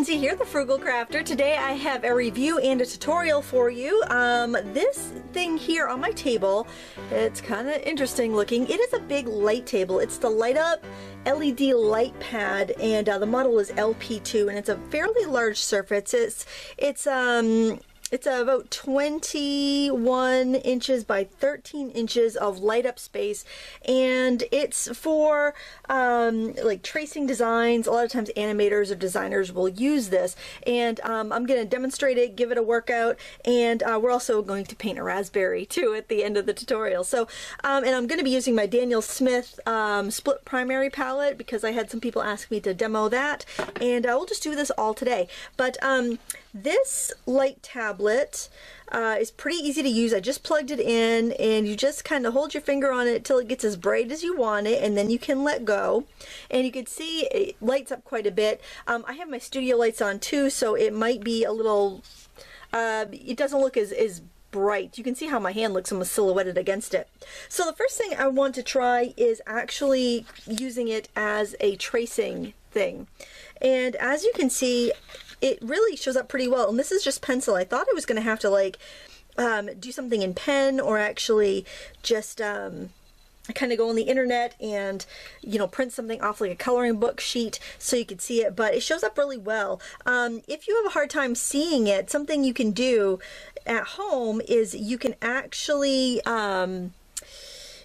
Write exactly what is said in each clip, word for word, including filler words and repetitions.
Lindsay here, the Frugal Crafter. Today I have a review and a tutorial for you. Um, this thing here on my table, it's kind of interesting looking. It is a big light table. It's the Light Up L E D light pad, and uh, the model is L P two, and it's a fairly large surface. It's it's um. It's about twenty-one inches by thirteen inches of light up space, and it's for um, like tracing designs. A lot of times animators or designers will use this, and um, I'm going to demonstrate it, give it a workout, and uh, we're also going to paint a raspberry too at the end of the tutorial. So, um, and I'm going to be using my Daniel Smith um, split primary palette because I had some people ask me to demo that, and I will just do this all today. But um, this light tab Uh, it's pretty easy to use. I just plugged it in, and you just kind of hold your finger on it till it gets as bright as you want it, and then you can let go. And you can see it lights up quite a bit. Um, I have my studio lights on too, so it might be a little, uh, it doesn't look as, as bright. You can see how my hand looks almost silhouetted against it. So the first thing I want to try is actually using it as a tracing thing. And as you can see, it really shows up pretty well, and this is just pencil. I thought I was going to have to like um, do something in pen, or actually just um, kind of go on the internet and, you know, print something off like a coloring book sheet so you could see it, but it shows up really well. Um, if you have a hard time seeing it, something you can do at home is you can actually um,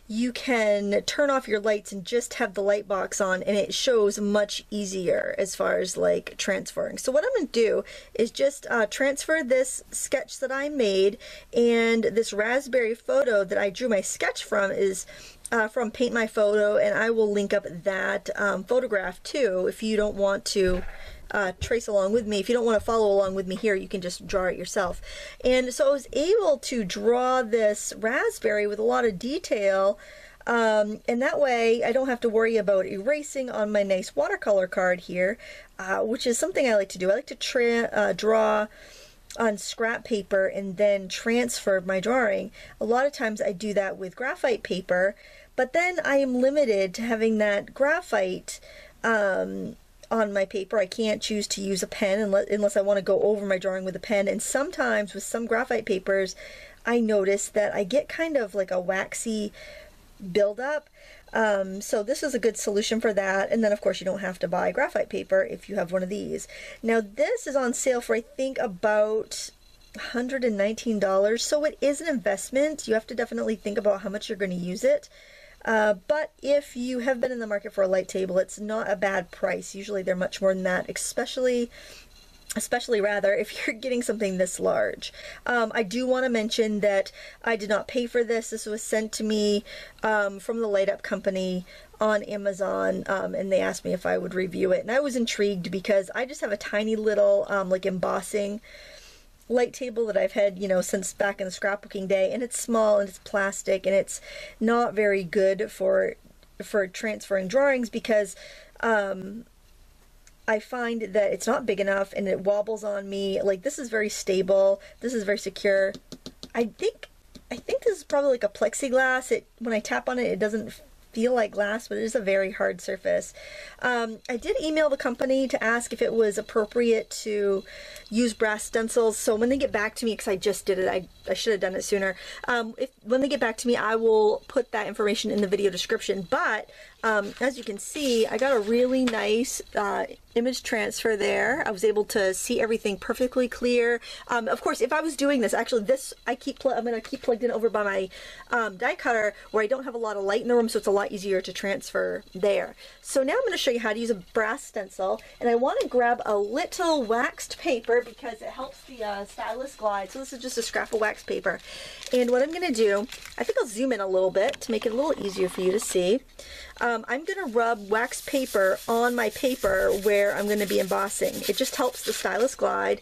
you can turn off your lights and just have the light box on, and it shows much easier as far as like transferring. So what I'm going to do is just uh, transfer this sketch that I made, and this raspberry photo that I drew my sketch from is uh, from Paint My Photo, and I will link up that um, photograph too if you don't want to Uh, trace along with me. If you don't want to follow along with me here, you can just draw it yourself. And so I was able to draw this raspberry with a lot of detail, um, and that way I don't have to worry about erasing on my nice watercolor card here, uh, which is something I like to do. I like to tra uh, draw on scrap paper and then transfer my drawing. A lot of times I do that with graphite paper, but then I am limited to having that graphite um, on my paper. I can't choose to use a pen unless I want to go over my drawing with a pen, and sometimes with some graphite papers I notice that I get kind of like a waxy buildup. Um, so this is a good solution for that, and then of course you don't have to buy graphite paper if you have one of these. Now this is on sale for I think about one hundred nineteen dollars, so it is an investment. You have to definitely think about how much you're going to use it. Uh, but if you have been in the market for a light table, it's not a bad price. Usually they're much more than that, especially especially rather if you're getting something this large. Um, I do want to mention that I did not pay for this. This was sent to me um, from the Light Up Company on Amazon, um, and they asked me if I would review it. And I was intrigued because I just have a tiny little um, like embossing light table that I've had, you know, since back in the scrapbooking day, and it's small and it's plastic, and it's not very good for for transferring drawings because um, I find that it's not big enough and it wobbles on me. Like, this is very stable, this is very secure. I think I think this is probably like a plexiglass. It, when I tap on it, it doesn't feel like glass, but it is a very hard surface. Um, I did email the company to ask if it was appropriate to use brass stencils, so when they get back to me, because I just did it, I, I should have done it sooner. Um, if, when they get back to me, I will put that information in the video description, but um, as you can see, I got a really nice uh, image transfer there. I was able to see everything perfectly clear. Um, of course, if I was doing this, actually this, I keep pl I'm gonna keep plugged in over by my um, die cutter where I don't have a lot of light in the room, so it's a lot easier to transfer there. So now I'm going to show you how to use a brass stencil, and I want to grab a little waxed paper because it helps the uh, stylus glide. So this is just a scrap of wax paper, and what I'm going to do, I think I'll zoom in a little bit to make it a little easier for you to see. Um, I'm going to rub wax paper on my paper where I'm going to be embossing. It just helps the stylus glide.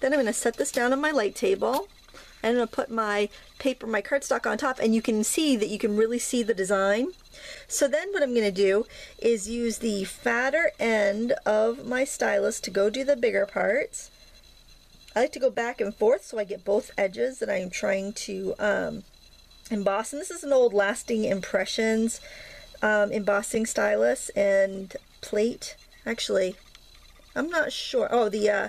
Then I'm going to set this down on my light table, and I'm going to put my paper, my cardstock on top, and you can see that you can really see the design. So then what I'm going to do is use the fatter end of my stylus to go do the bigger parts. I like to go back and forth so I get both edges that I am trying to um, emboss. And this is an old Lasting Impressions um, embossing stylus and plate. Actually, I'm not sure. Oh, the uh,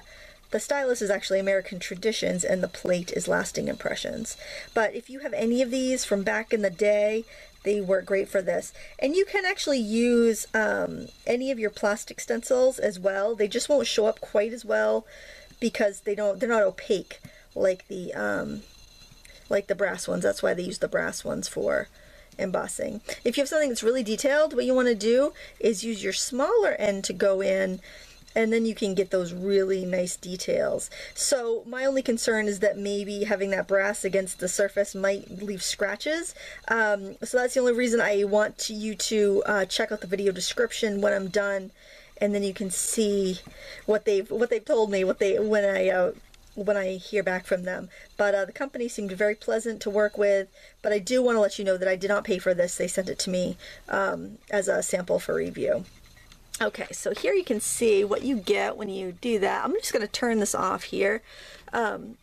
the stylus is actually American Traditions, and the plate is Lasting Impressions. But if you have any of these from back in the day, they work great for this. And you can actually use um, any of your plastic stencils as well. They just won't show up quite as well because they don't, they're not opaque like the um, like the brass ones. That's why they use the brass ones for embossing. If you have something that's really detailed, what you want to do is use your smaller end to go in, and then you can get those really nice details. So my only concern is that maybe having that brass against the surface might leave scratches. Um, so that's the only reason I want you to uh, check out the video description when I'm done, and then you can see what they've what they've told me, what they when I uh, when I hear back from them. But uh, the company seemed very pleasant to work with. But I do want to let you know that I did not pay for this. They sent it to me um, as a sample for review. Okay, so here you can see what you get when you do that. I'm just going to turn this off here. Um,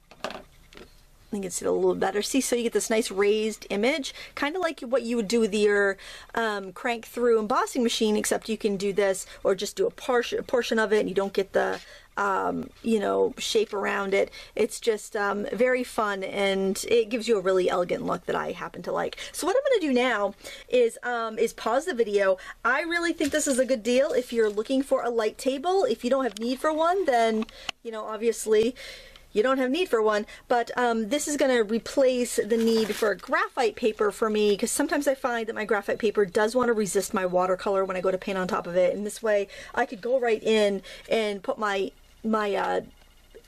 you can see it a little better. See, so you get this nice raised image, kind of like what you would do with your um, crank through embossing machine, except you can do this or just do a portion, a portion of it, and you don't get the Um, you know, shape around it. It's just um, very fun, and it gives you a really elegant look that I happen to like. So what I'm going to do now is um, is pause the video. I really think this is a good deal if you're looking for a light table. If you don't have need for one, then, you know, obviously you don't have need for one, but um, this is going to replace the need for graphite paper for me, because sometimes I find that my graphite paper does want to resist my watercolor when I go to paint on top of it, and this way I could go right in and put my my uh,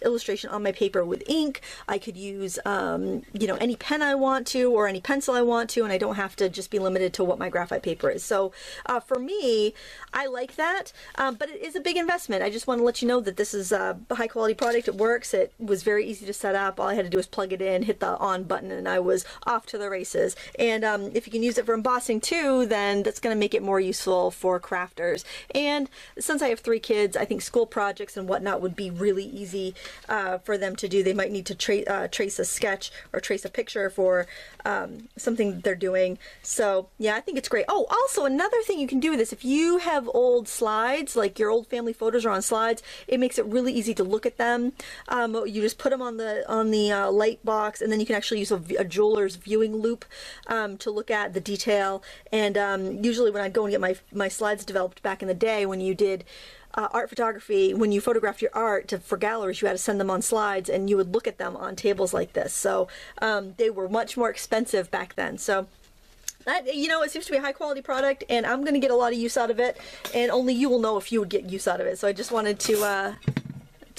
illustration on my paper with ink. I could use, um, you know, any pen I want to, or any pencil I want to, and I don't have to just be limited to what my graphite paper is. So uh, for me, I like that, um, but it is a big investment. I just want to let you know that this is a high quality product. It works. It was very easy to set up. All I had to do was plug it in, hit the on button, and I was off to the races. And um, if you can use it for embossing too, then that's going to make it more useful for crafters. And since I have three kids, I think school projects and whatnot would be really easy Uh, for them to do. They might need to tra uh, trace a sketch or trace a picture for um, something that they're doing. So yeah, I think it's great. Oh, also another thing you can do with this, if you have old slides, like your old family photos are on slides, it makes it really easy to look at them. Um, you just put them on the on the uh, light box, and then you can actually use a, a jeweler's viewing loop um, to look at the detail. And um, usually when I'd go and get my, my slides developed back in the day, when you did Uh, art photography, when you photographed your art to, for galleries, you had to send them on slides, and you would look at them on tables like this. So um, they were much more expensive back then. So that, you know, it seems to be a high quality product, and I'm going to get a lot of use out of it, and only you will know if you would get use out of it. So I just wanted to uh,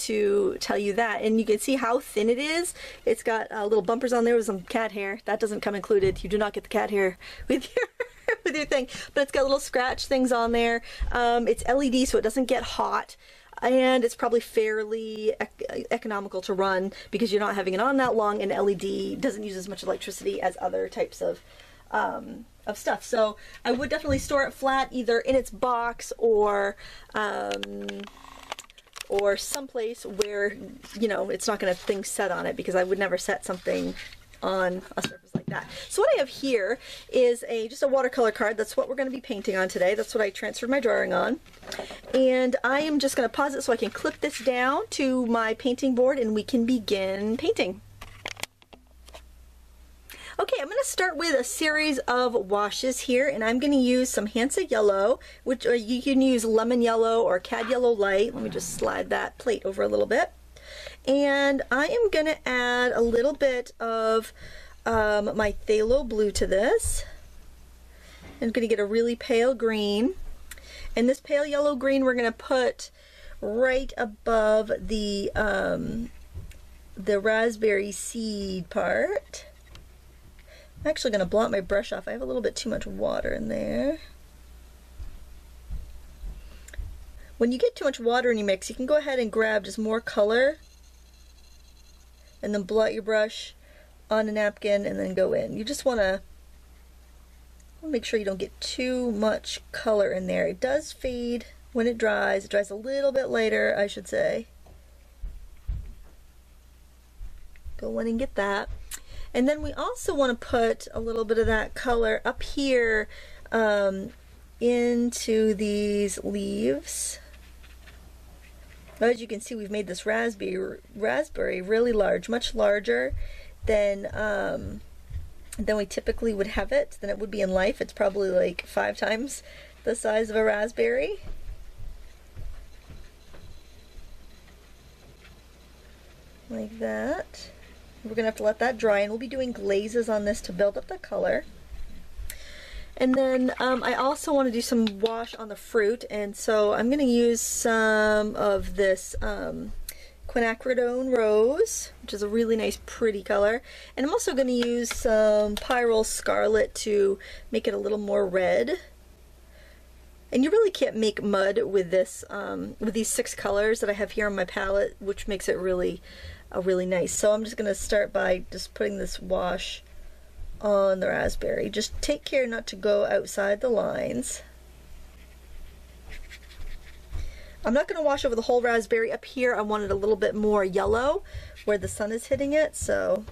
to tell you that. And you can see how thin it is. It's got uh, little bumpers on there with some cat hair. That doesn't come included. You do not get the cat hair with your with your thing, but it's got little scratch things on there. Um, it's L E D, so it doesn't get hot, and it's probably fairly ec economical to run because you're not having it on that long, and L E D doesn't use as much electricity as other types of um, of stuff. So I would definitely store it flat, either in its box or um, or someplace where, you know, it's not going to have things set on it, because I would never set something on a surface like that. So what I have here is a just a watercolor card. That's what we're going to be painting on today. That's what I transferred my drawing on. And I am just going to pause it so I can clip this down to my painting board, and we can begin painting. Okay, I'm going to start with a series of washes here, and I'm going to use some Hansa Yellow, which or you can use lemon yellow or cad yellow light. Let me just slide that plate over a little bit. And I am going to add a little bit of um, my phthalo blue to this. I'm going to get a really pale green. And this pale yellow green we're going to put right above the, um, the raspberry seed part. I'm actually going to blot my brush off. I have a little bit too much water in there. When you get too much water in your mix, you can go ahead and grab just more color, and then blot your brush on a napkin and then go in. You just want to make sure you don't get too much color in there. It does fade when it dries. It dries a little bit later, I should say. Go in and get that. And then we also want to put a little bit of that color up here um, into these leaves. But as you can see, we've made this raspberry raspberry really large, much larger than um, than we typically would have it, than it would be in life. It's probably like five times the size of a raspberry. Like that. We're gonna have to let that dry, and we'll be doing glazes on this to build up the color. And then um, I also want to do some wash on the fruit, and so I'm gonna use some of this um, quinacridone rose, which is a really nice pretty color, and I'm also gonna use some pyrrole scarlet to make it a little more red. And you really can't make mud with this, um, with these six colors that I have here on my palette, which makes it really, uh, really nice. So I'm just going to start by just putting this wash on the raspberry. Just take care not to go outside the lines. I'm not going to wash over the whole raspberry. Up here I want it a little bit more yellow where the sun is hitting it. So,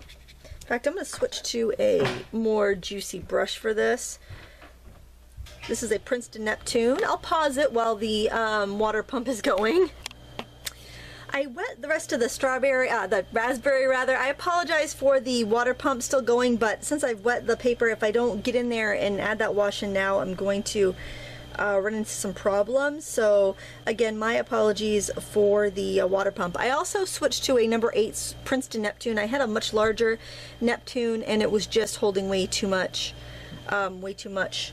in fact, I'm going to switch to a more juicy brush for this. This is a Princeton Neptune. I'll pause it while the um, water pump is going. I wet the rest of the strawberry, uh, the raspberry rather. I apologize for the water pump still going, but since I've wet the paper, if I don't get in there and add that wash in now, I'm going to uh, run into some problems. So again, my apologies for the uh, water pump. I also switched to a number eight Princeton Neptune. I had a much larger Neptune, and it was just holding way too much, um, way too much.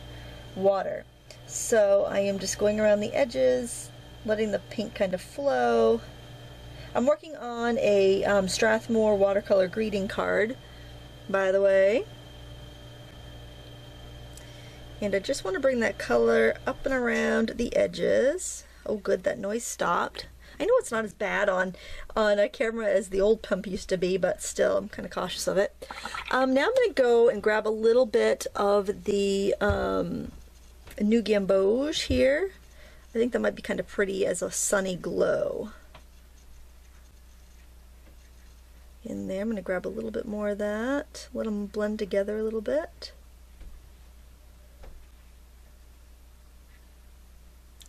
water. So I am just going around the edges, letting the paint kind of flow. I'm working on a um, Strathmore watercolor greeting card, by the way. And I just want to bring that color up and around the edges. Oh good, that noise stopped. I know it's not as bad on, on a camera as the old pump used to be, but still I'm kind of cautious of it. Um, now I'm going to go and grab a little bit of the um, New Gamboge here. I think that might be kind of pretty as a sunny glow. In there, I'm going to grab a little bit more of that, let them blend together a little bit.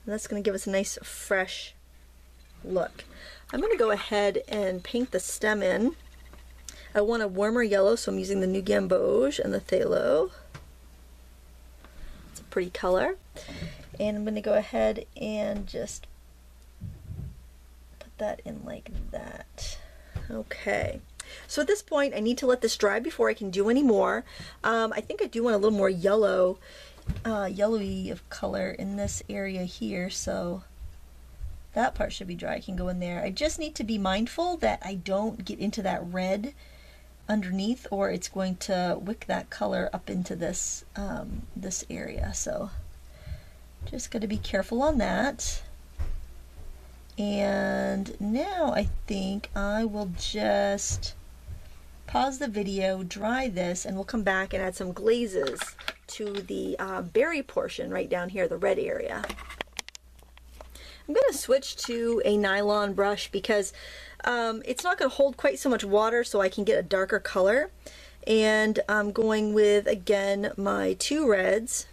And that's going to give us a nice fresh look. I'm going to go ahead and paint the stem in. I want a warmer yellow, so I'm using the New Gamboge and the phthalo. It's a pretty color. And I'm going to go ahead and just put that in like that. Okay. So at this point, I need to let this dry before I can do any more. Um, I think I do want a little more yellow, uh, yellowy of color in this area here, so that part should be dry. I can go in there. I just need to be mindful that I don't get into that red underneath, or it's going to wick that color up into this um, this area. So just got to be careful on that. And now I think I will just pause the video, dry this, and we'll come back and add some glazes to the uh, berry portion right down here, the red area. I'm going to switch to a nylon brush because um, it's not going to hold quite so much water, so I can get a darker color. And I'm going with, again, my two reds.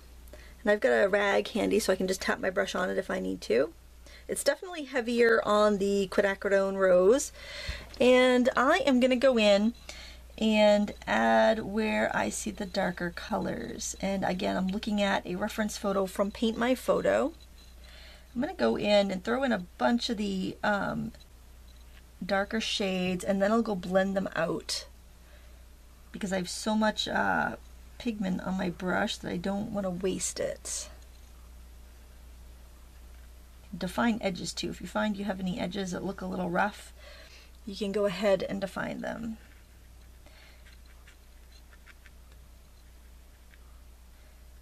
And I've got a rag handy, so I can just tap my brush on it if I need to. It's definitely heavier on the quinacridone rose. And I am going to go in and add where I see the darker colors. And again, I'm looking at a reference photo from Paint My Photo. I'm going to go in and throw in a bunch of the um, darker shades, and then I'll go blend them out because I have so much uh, pigment on my brush that I don't want to waste it. Define edges too. If you find you have any edges that look a little rough, you can go ahead and define them.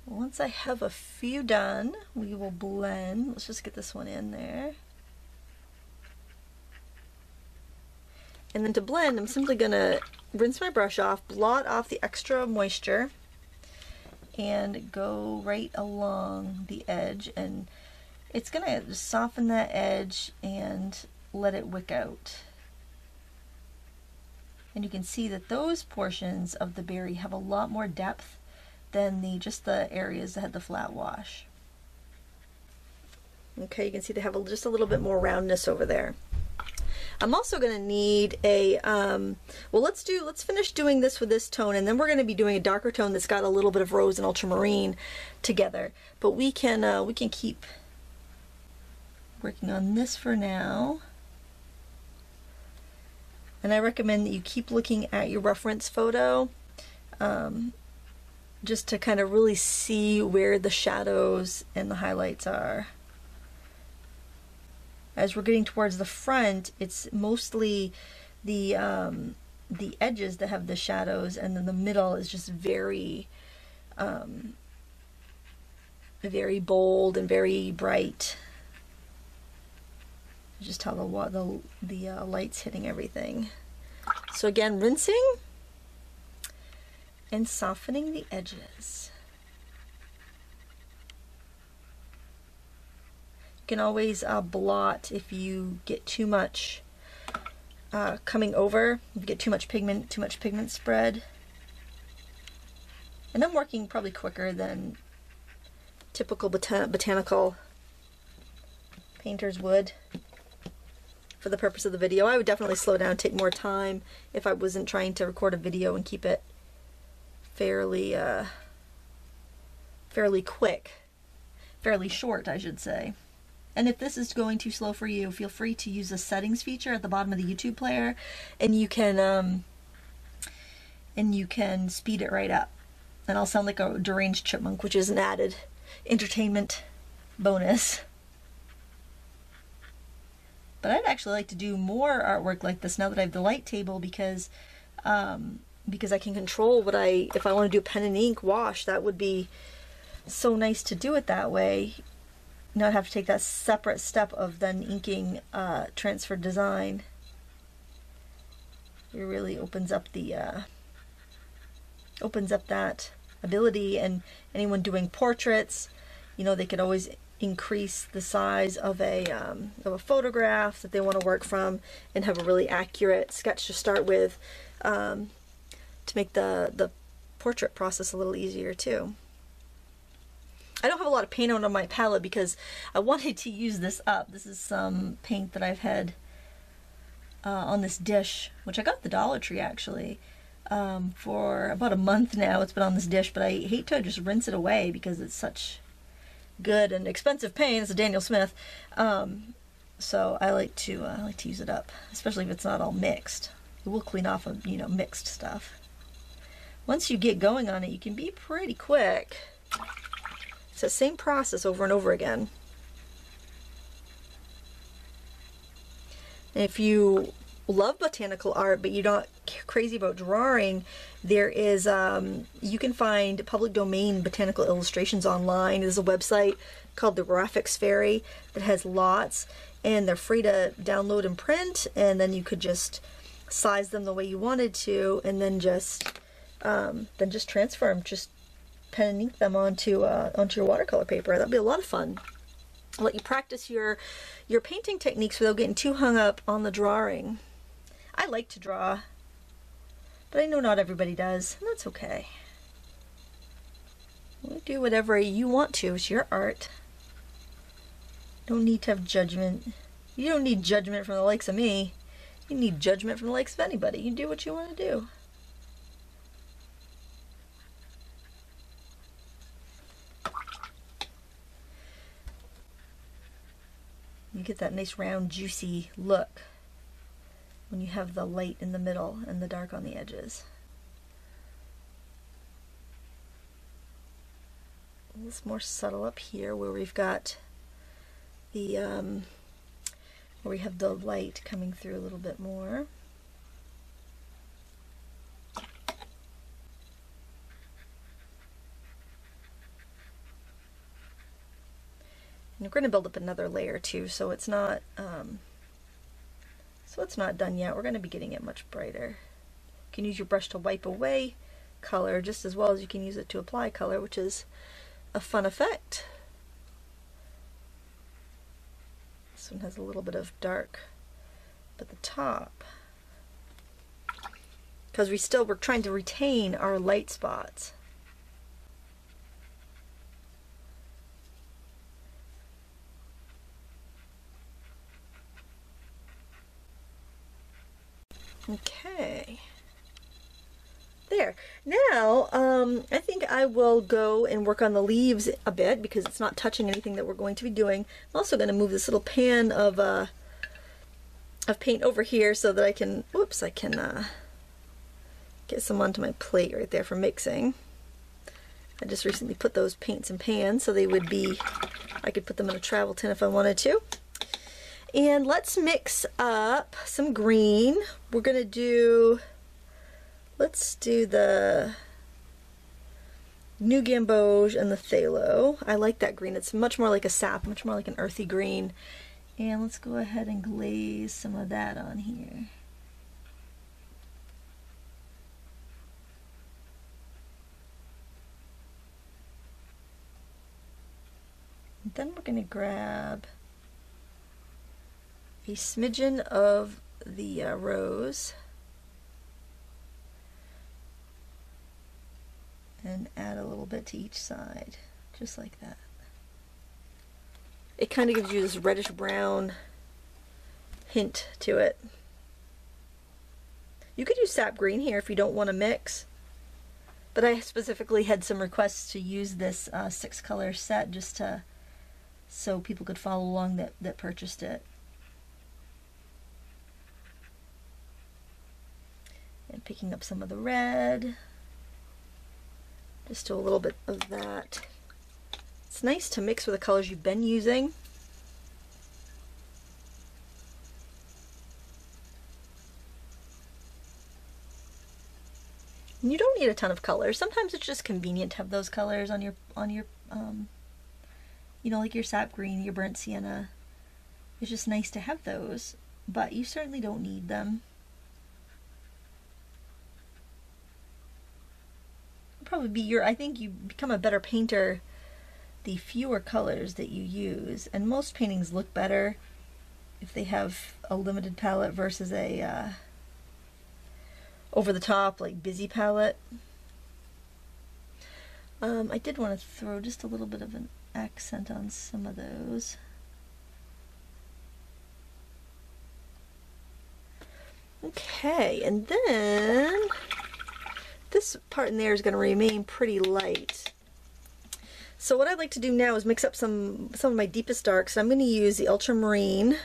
Once I have a few done, we will blend. Let's just get this one in there. And then to blend, I'm simply going to rinse my brush off, blot off the extra moisture, and go right along the edge. And it's going to soften that edge and let it wick out. And you can see that those portions of the berry have a lot more depth than the just the areas that had the flat wash. Okay, you can see they have a, just a little bit more roundness over there. I'm also going to need a, um, well, let's do, let's finish doing this with this tone, and then we're going to be doing a darker tone that's got a little bit of rose and ultramarine together. But we can, uh, we can keep working on this for now. And I recommend that you keep looking at your reference photo, um, just to kind of really see where the shadows and the highlights are. As we're getting towards the front, it's mostly the um, the edges that have the shadows, and then the middle is just very, um, very bold and very bright. Just how the the, the uh, light's hitting everything. So again, rinsing and softening the edges. You can always uh, blot if you get too much uh, coming over, if you get too much pigment, too much pigment spread. And I'm working probably quicker than typical botan botanical painters would. For the purpose of the video, I would definitely slow down, take more time if I wasn't trying to record a video and keep it fairly, uh, fairly quick, fairly short, I should say. And if this is going too slow for you, feel free to use the settings feature at the bottom of the YouTube player, and you can, um, and you can speed it right up. And I'll sound like a deranged chipmunk, which is an added entertainment bonus. But I'd actually like to do more artwork like this now that I have the light table, because um, because I can control what I, if I want to do a pen and ink wash, that would be so nice to do it that way. Not have to take that separate step of then inking uh, transfer design. It really opens up the, uh, opens up that ability, and anyone doing portraits, you know, they could always increase the size of a, um, of a photograph that they want to work from and have a really accurate sketch to start with, um, to make the, the portrait process a little easier too. I don't have a lot of paint on my palette because I wanted to use this up. This is some paint that I've had uh, on this dish, which I got at the Dollar Tree actually. Um, for about a month now it's been on this dish, but I hate to just rinse it away because it's such good and expensive paint. It's a Daniel Smith, um, so I like to uh, I like to use it up, especially if it's not all mixed. It will clean off of, you know, mixed stuff. Once you get going on it, you can be pretty quick. It's the same process over and over again. If you love botanical art but you're not crazy about drawing, there is, um, you can find public domain botanical illustrations online. There's a website called The Graphics Fairy that has lots, and they're free to download and print, and then you could just size them the way you wanted to, and then just um, then just transfer them, just pen and ink them onto uh, onto your watercolor paper. That'd be a lot of fun. I'll let you practice your your painting techniques without getting too hung up on the drawing. I like to draw, but I know not everybody does, and that's okay. You do whatever you want to. It's your art. You don't need to have judgment. You don't need judgment from the likes of me. You need judgment from the likes of anybody. You do what you want to do. You get that nice round, juicy look when you have the light in the middle and the dark on the edges. And it's more subtle up here where we've got the, um, where we have the light coming through a little bit more. And we're going to build up another layer too, so it's not, um, So it's not done yet. We're going to be getting it much brighter. You can use your brush to wipe away color just as well as you can use it to apply color, which is a fun effect. This one has a little bit of dark at the top, because we still, we're trying to retain our light spots. Okay. There. Now, um, I think I will go and work on the leaves a bit because it's not touching anything that we're going to be doing. I'm also going to move this little pan of uh, of paint over here so that I can, whoops, I can uh, get some onto my plate right there for mixing. I just recently put those paints in pans so they would be, I could put them in a travel tin if I wanted to. And let's mix up some green. We're going to do, let's do the New Gamboge and the phthalo. I like that green. It's much more like a sap, much more like an earthy green. And let's go ahead and glaze some of that on here. And then we're going to grab a smidgen of the uh, rose and add a little bit to each side, just like that. It kind of gives you this reddish brown hint to it. You could use sap green here if you don't want to mix, but I specifically had some requests to use this uh, six color set just to so people could follow along that, that purchased it. And picking up some of the red, just do a little bit of that. It's nice to mix with the colors you've been using. And you don't need a ton of colors. Sometimes it's just convenient to have those colors on your on your um, you know, like your sap green, your burnt sienna. It's just nice to have those, but you certainly don't need them. Probably be your, I think you become a better painter the fewer colors that you use, and most paintings look better if they have a limited palette versus a uh, over the top, like busy palette. Um, I did want to throw just a little bit of an accent on some of those. Okay, and then this part in there is going to remain pretty light. So what I'd like to do now is mix up some, some of my deepest darks. I'm going to use the ultramarine.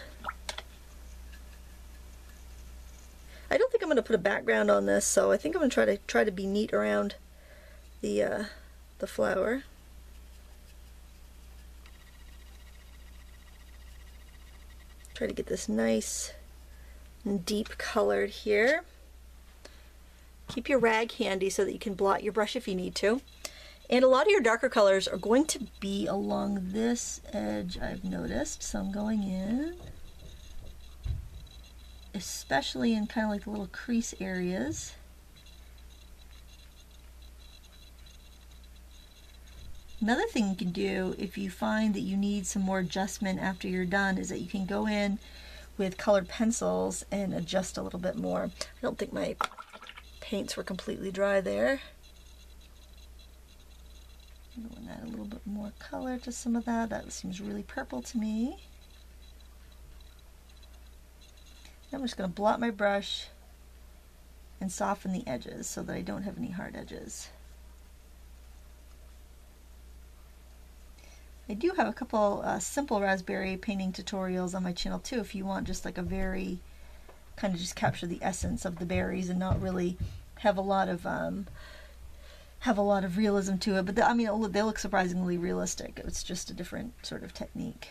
I don't think I'm going to put a background on this, so I think I'm going to try to try to be neat around the uh, the flower. Try to get this nice and deep colored here. Keep your rag handy so that you can blot your brush if you need to. And a lot of your darker colors are going to be along this edge, I've noticed. So I'm going in, especially in kind of like the little crease areas. Another thing you can do if you find that you need some more adjustment after you're done is that you can go in with colored pencils and adjust a little bit more. I don't think my paints were completely dry there. I'm going to add a little bit more color to some of that. That seems really purple to me. I'm just going to blot my brush and soften the edges so that I don't have any hard edges. I do have a couple uh, simple raspberry painting tutorials on my channel too if you want just like a very kind of just capture the essence of the berries and not really have a lot of um, have a lot of realism to it. But the, I mean, they look surprisingly realistic. It's just a different sort of technique.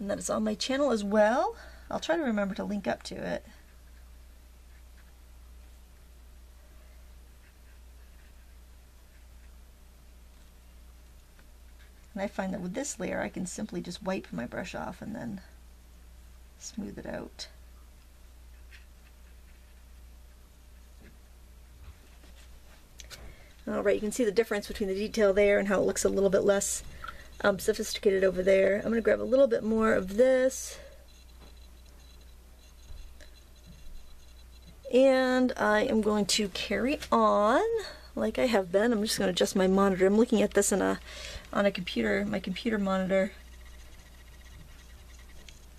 And that is on my channel as well. I'll try to remember to link up to it. And I find that with this layer, I can simply just wipe my brush off and then smooth it out. Alright, you can see the difference between the detail there and how it looks a little bit less um, sophisticated over there. I'm going to grab a little bit more of this. And I am going to carry on like I have been. I'm just going to adjust my monitor. I'm looking at this in a, on a computer, my computer monitor.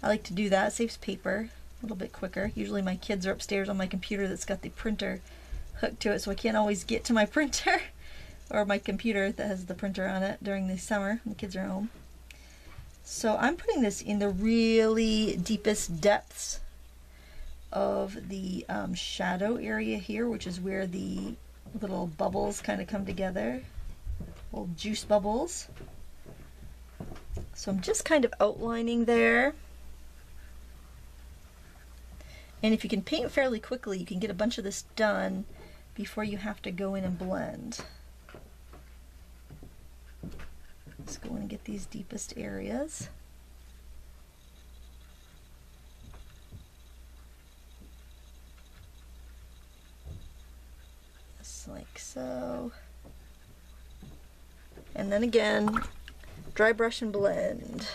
I like to do that, it saves paper. little bit quicker. Usually my kids are upstairs on my computer that's got the printer hooked to it, so I can't always get to my printer or my computer that has the printer on it during the summer when the kids are home. So I'm putting this in the really deepest depths of the um, shadow area here, which is where the little bubbles kind of come together, little juice bubbles. So I'm just kind of outlining there. And if you can paint fairly quickly, you can get a bunch of this done before you have to go in and blend. Let's go in and get these deepest areas. Just like so. And then again, dry brush and blend.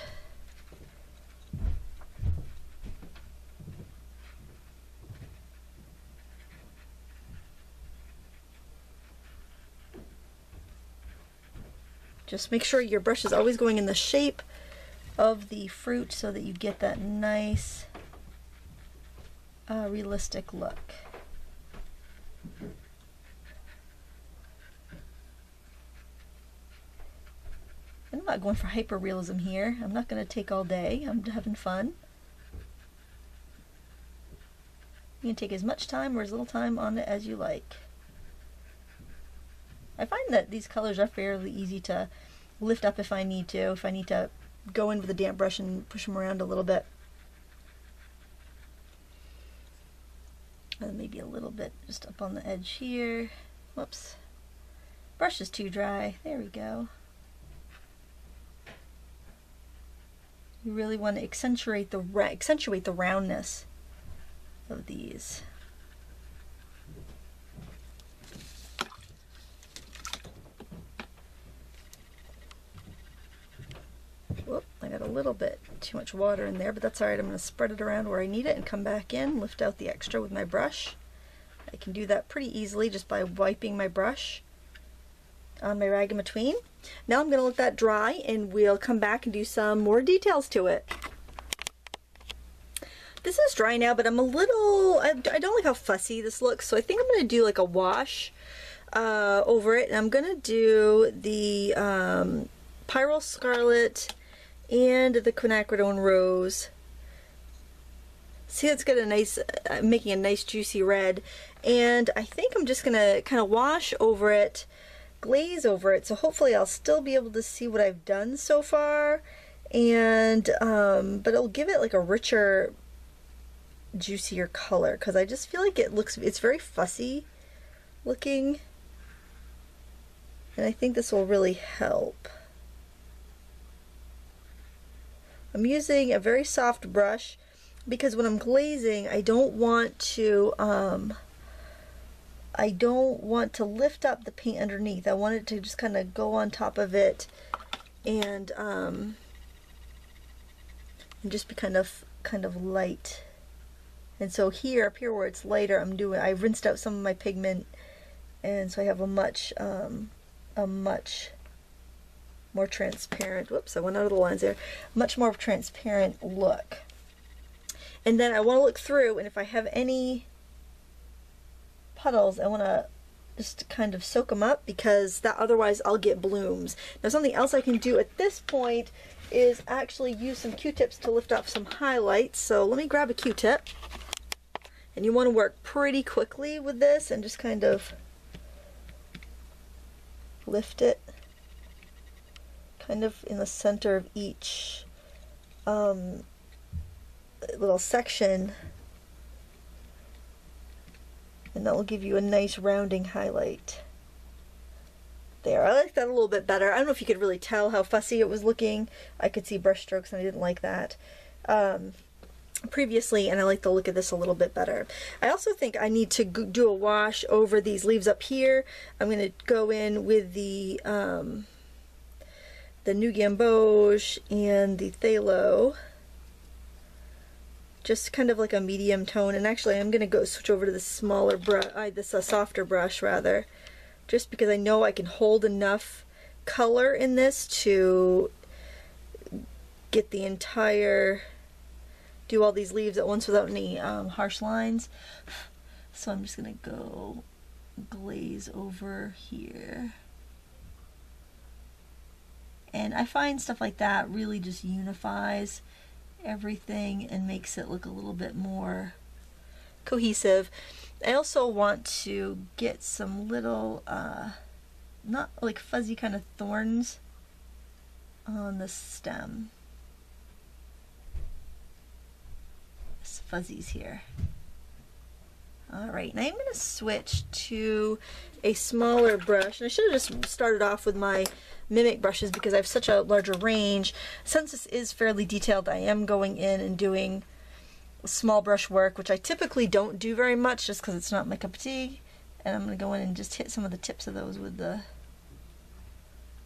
Just make sure your brush is always going in the shape of the fruit so that you get that nice, uh, realistic look. And I'm not going for hyper realism here. I'm not going to take all day. I'm having fun. You can take as much time or as little time on it as you like. I find that these colors are fairly easy to lift up if I need to, if I need to go in with a damp brush and push them around a little bit. And maybe a little bit just up on the edge here. Whoops. Brush is too dry. There we go. You really want to accentuate the accentuate the roundness of these. Whoop, I got a little bit too much water in there, but that's all right. I'm going to spread it around where I need it and come back in, lift out the extra with my brush. I can do that pretty easily just by wiping my brush on my rag in between. Now I'm going to let that dry and we'll come back and do some more details to it. This is dry now, but I'm a little, I don't like how fussy this looks, so I think I'm going to do like a wash uh, over it. And I'm going to do the um, Pyrrole Scarlet and the Quinacridone Rose. See, it's got a nice, uh, making a nice juicy red, and I think I'm just gonna kind of wash over it, glaze over it, so hopefully I'll still be able to see what I've done so far, and um, but it'll give it like a richer, juicier color, because I just feel like it looks, it's very fussy looking, and I think this will really help. I'm using a very soft brush because when I'm glazing, I don't want to um, I don't want to lift up the paint underneath. I want it to just kind of go on top of it and, um, and just be kind of kind of light. And so here, up here where it's lighter, I'm doing I rinsed out some of my pigment, and so I have a much um, a much. more transparent, whoops, I went out of the lines there, much more transparent look. And then I want to look through, and if I have any puddles, I want to just kind of soak them up, because that otherwise I'll get blooms. Now something else I can do at this point is actually use some Q-tips to lift up some highlights. So let me grab a Q-tip, and you want to work pretty quickly with this and just kind of lift it kind of in the center of each um, little section, and that will give you a nice rounding highlight there. I like that a little bit better. I don't know if you could really tell how fussy it was looking. I could see brush strokes and I didn't like that um, previously, and I like the look of this a little bit better. I also think I need to do a wash over these leaves up here. I'm going to go in with the um, the New Gamboge and the phthalo, just kind of like a medium tone. And actually I'm going to go switch over to the smaller brush, uh, this uh, softer brush rather, just because I know I can hold enough color in this to get the entire do all these leaves at once without any um, harsh lines. So I'm just gonna go glaze over here. And I find stuff like that really just unifies everything and makes it look a little bit more cohesive. I also want to get some little, uh, not like fuzzy kind of thorns on the stem. It's fuzzies here. Alright, now I'm going to switch to a smaller brush, and I should have just started off with my mimic brushes because I have such a larger range. Since this is fairly detailed, I am going in and doing small brush work, which I typically don't do very much just because it's not my cup of tea, and I'm going to go in and just hit some of the tips of those with the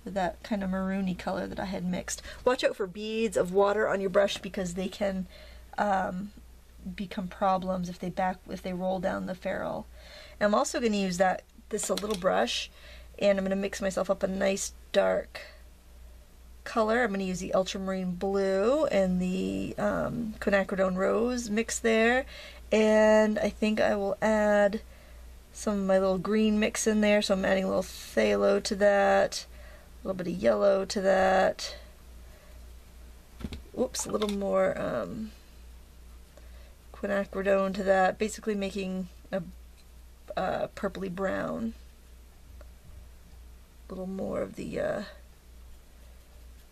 with that kind of maroony color that I had mixed. Watch out for beads of water on your brush because they can um, become problems if they back if they roll down the ferrule. And I'm also going to use that this a little brush, and I'm going to mix myself up a nice dark color. I'm going to use the ultramarine blue and the um, quinacridone rose mix there, and I think I will add some of my little green mix in there. So I'm adding a little phthalo to that, a little bit of yellow to that. Whoops, a little more. Um, quinacridone to that, basically making a uh, purpley brown. A little more of the uh,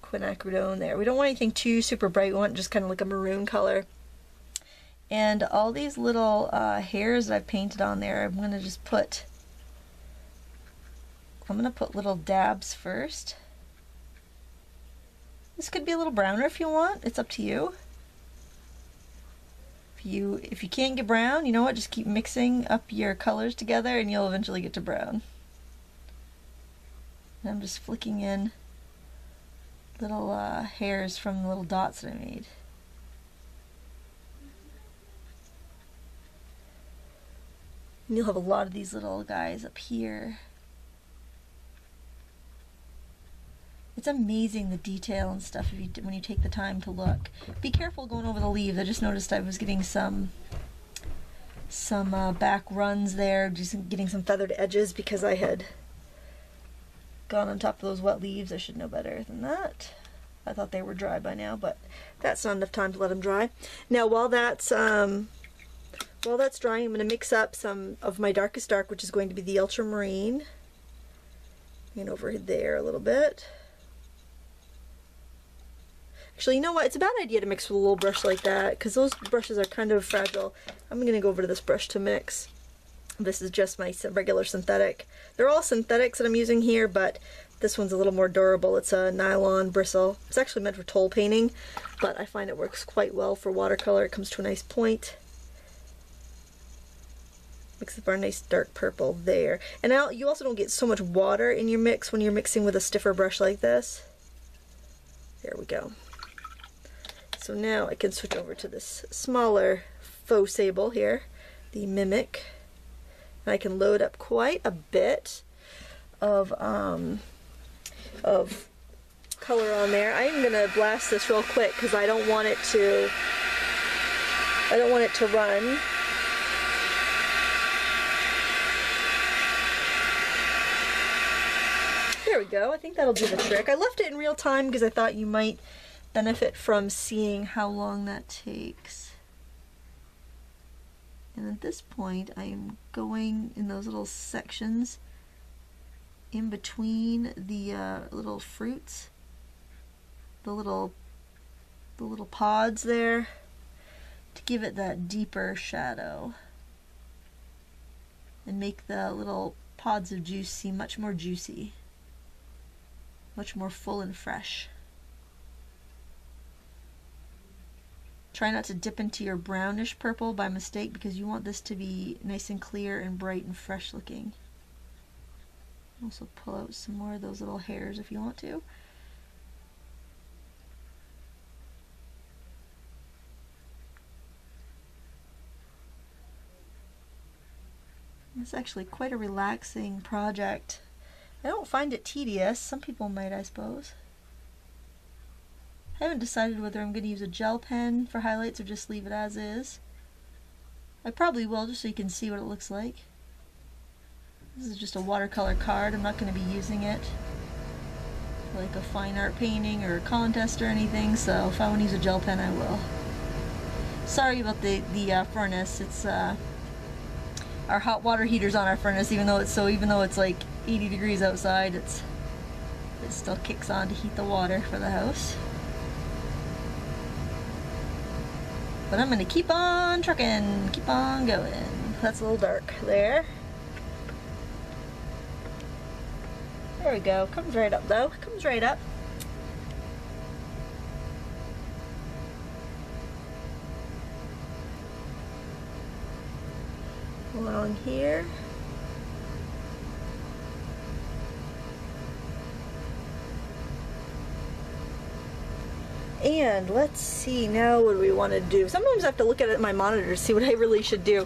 quinacridone there. We don't want anything too super bright, we want just kind of like a maroon color. And all these little uh, hairs that I've painted on there, I'm going to just put, I'm going to put little dabs first. This could be a little browner if you want, it's up to you. You, if you can't get brown, you know what, just keep mixing up your colors together and you'll eventually get to brown. And I'm just flicking in little uh, hairs from the little dots that I made. And you'll have a lot of these little guys up here. It's amazing the detail and stuff if you, when you take the time to look. Be careful going over the leaves. I just noticed I was getting some some uh, back runs there, just getting some feathered edges because I had gone on top of those wet leaves. I should know better than that. I thought they were dry by now, but that's not enough time to let them dry. Now while that's um, while that's drying, I'm going to mix up some of my darkest dark, which is going to be the ultramarine, and over there a little bit. Actually, you know what? It's a bad idea to mix with a little brush like that because those brushes are kind of fragile. I'm going to go over to this brush to mix. This is just my regular synthetic. They're all synthetics that I'm using here, but this one's a little more durable. It's a nylon bristle. It's actually meant for toll painting, but I find it works quite well for watercolor. It comes to a nice point. Mix up our nice dark purple there. And now you also don't get so much water in your mix when you're mixing with a stiffer brush like this. There we go. So now I can switch over to this smaller faux sable here, the Mimic, and I can load up quite a bit of um, of color on there. I'm gonna blast this real quick because I don't want it to I don't want it to run. There we go. I think that'll do the trick. I left it in real time because I thought you might benefit from seeing how long that takes. And at this point I am going in those little sections in between the uh, little fruits, the little the little pods there, to give it that deeper shadow and make the little pods of juice seem much more juicy, much more full and fresh. Try not to dip into your brownish purple by mistake because you want this to be nice and clear and bright and fresh looking. Also pull out some more of those little hairs if you want to. It's actually quite a relaxing project. I don't find it tedious. Some people might, I suppose. I haven't decided whether I'm going to use a gel pen for highlights or just leave it as is. I probably will, just so you can see what it looks like. This is just a watercolor card. I'm not going to be using it like a fine art painting or a contest or anything, so if I want to use a gel pen, I will. Sorry about the, the uh, furnace. It's uh, our hot water heater's on our furnace, even though it's so even though it's like eighty degrees outside, it's it still kicks on to heat the water for the house. But I'm gonna keep on trucking, keep on going. That's a little dark there. There we go. Comes right up though. Comes right up. Along here. And let's see, now what do we want to do? Sometimes I have to look at it in my monitor to see what I really should do.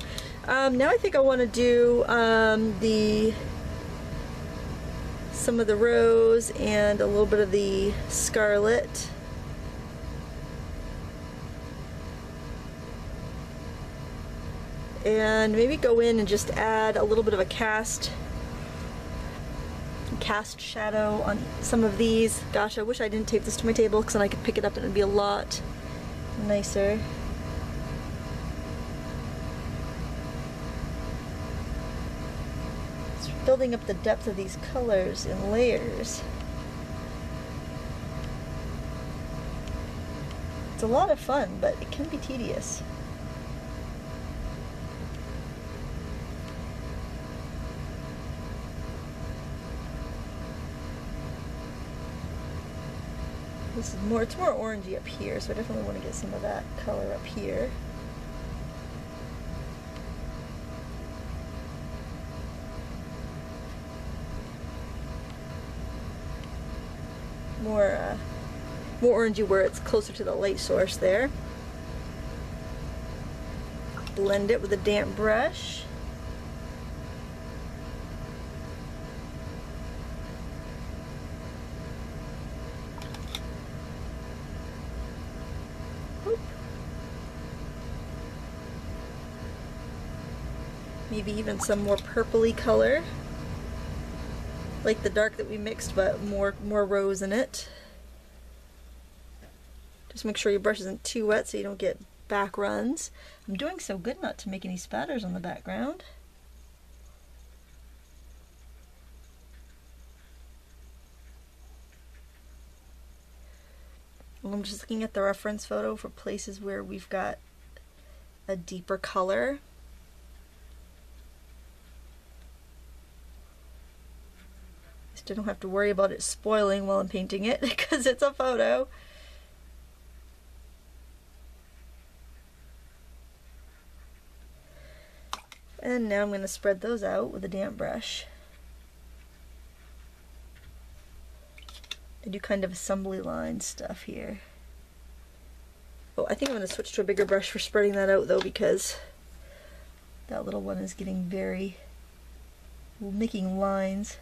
Um, now I think I want to do um, the some of the rose and a little bit of the scarlet. And maybe go in and just add a little bit of a cast cast shadow on some of these. Gosh, I wish I didn't tape this to my table, because then I could pick it up and it'd be a lot nicer. It's building up the depth of these colors in layers. It's a lot of fun, but it can be tedious. This is more, it's more orangey up here, so I definitely want to get some of that color up here. More, uh, more orangey where it's closer to the light source there. Blend it with a damp brush. Maybe even some more purpley color, like the dark that we mixed, but more more rose in it. Just make sure your brush isn't too wet so you don't get back runs. I'm doing so good not to make any spatters on the background. Well, I'm just looking at the reference photo for places where we've got a deeper color. I don't have to worry about it spoiling while I'm painting it because it's a photo. And now I'm going to spread those out with a damp brush. I do kind of assembly line stuff here. Oh, I think I'm going to switch to a bigger brush for spreading that out though, because that little one is getting very, making lines.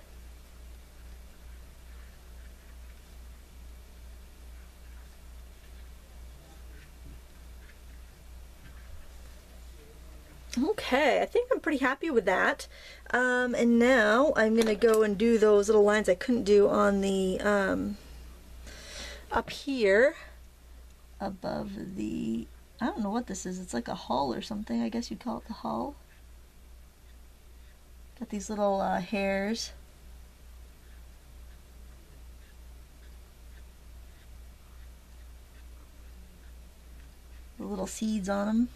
Okay, I think I'm pretty happy with that. Um, and now I'm going to go and do those little lines I couldn't do on the, um, up here above the, I don't know what this is, it's like a hull or something, I guess you'd call it the hull. Got these little uh, hairs. The little seeds on them.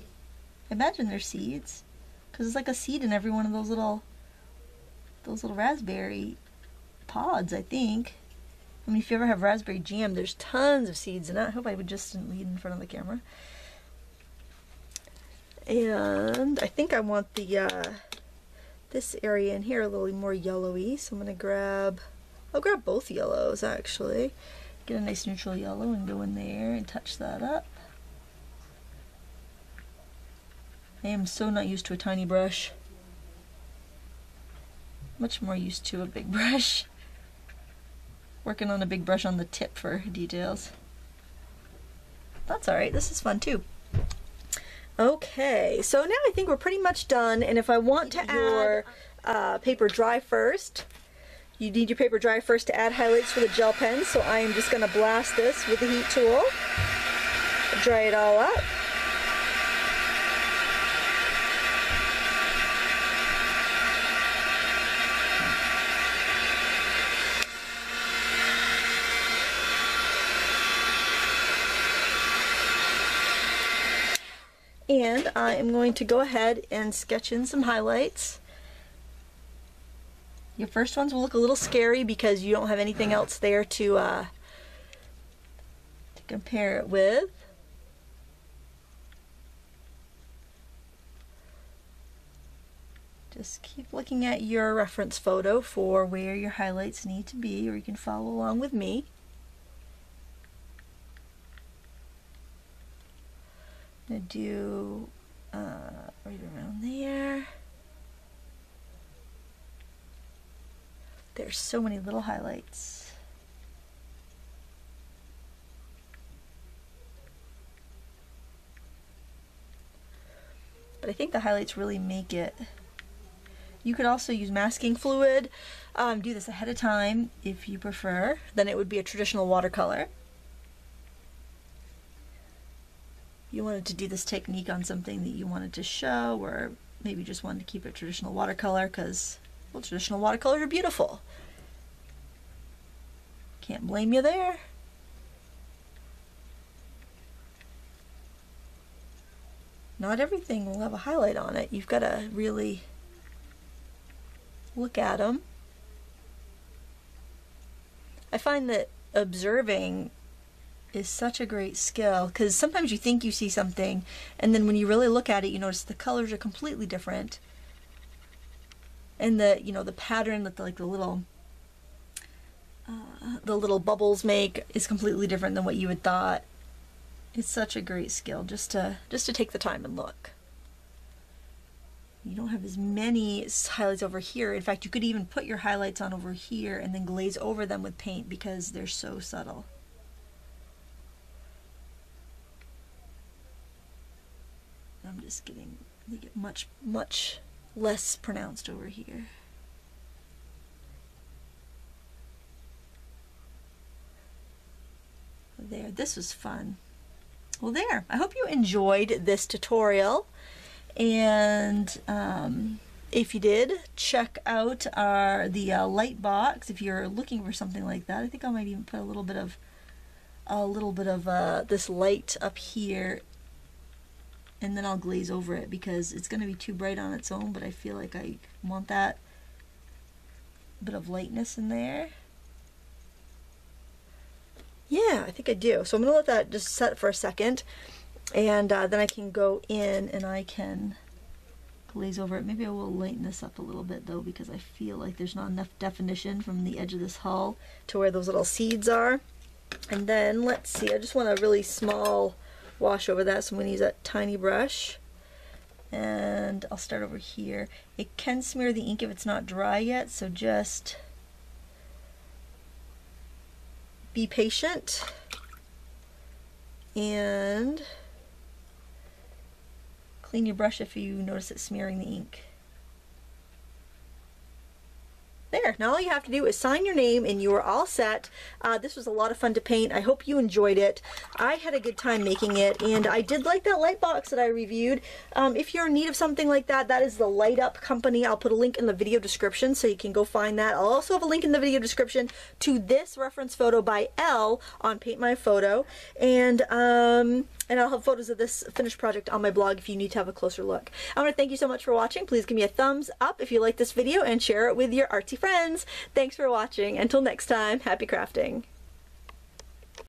I imagine they're seeds, because it's like a seed in every one of those little, those little raspberry pods, I think. I mean, if you ever have raspberry jam, there's tons of seeds in it. I hope I would just lean in front of the camera. And I think I want the, uh, this area in here a little more yellowy, so I'm going to grab, I'll grab both yellows, actually. Get a nice neutral yellow and go in there and touch that up. I am so not used to a tiny brush. Much more used to a big brush. Working on a big brush on the tip for details. that's alright, this is fun too. Okay, so now I think we're pretty much done, and if I want to add your uh, paper dry first, you need your paper dry first to add highlights for the gel pen, so I am just going to blast this with the heat tool, dry it all up. And I am going to go ahead and sketch in some highlights. Your first ones will look a little scary because you don't have anything else there to, uh, to compare it with. Just keep looking at your reference photo for where your highlights need to be, or you can follow along with me. I'm going to do uh, right around there. There's so many little highlights. But I think the highlights really make it. You could also use masking fluid. Um, do this ahead of time if you prefer. Then it would be a traditional watercolor. You wanted to do this technique on something that you wanted to show, or maybe just wanted to keep it traditional watercolor because, well, traditional watercolors are beautiful. Can't blame you there. Not everything will have a highlight on it. You've got to really look at them. I find that observing is such a great skill, because sometimes you think you see something, and then when you really look at it, you notice the colors are completely different, and the you know the pattern that the, like the little uh, the little bubbles make is completely different than what you had thought. It's such a great skill just to just to take the time and look. You don't have as many highlights over here. In fact, you could even put your highlights on over here and then glaze over them with paint because they're so subtle. I'm just getting, they get much, much less pronounced over here. There, this was fun. Well, there, I hope you enjoyed this tutorial. And um, if you did, check out our the uh, light box if you're looking for something like that. I think I might even put a little bit of, a little bit of uh, this light up here, and then I'll glaze over it because it's going to be too bright on its own, but I feel like I want that bit of lightness in there. Yeah, I think I do. So I'm going to let that just set for a second, and uh, then I can go in and I can glaze over it. Maybe I will lighten this up a little bit though, because I feel like there's not enough definition from the edge of this hull to where those little seeds are. And then let's see, I just want a really small wash over that, so I'm going to use that tiny brush, and I'll start over here. It can smear the ink if it's not dry yet, so just be patient and clean your brush if you notice it smearing the ink. There, now all you have to do is sign your name and you are all set. Uh, this was a lot of fun to paint. I hope you enjoyed it. I had a good time making it, and I did like that light box that I reviewed. Um, if you're in need of something like that, that is the Light Up Company. I'll put a link in the video description so you can go find that. I'll also have a link in the video description to this reference photo by Elle on Paint My Photo, and um, and I'll have photos of this finished project on my blog if you need to have a closer look. I want to thank you so much for watching. Please give me a thumbs up if you like this video and share it with your artsy friends. Thanks for watching. Until next time, happy crafting.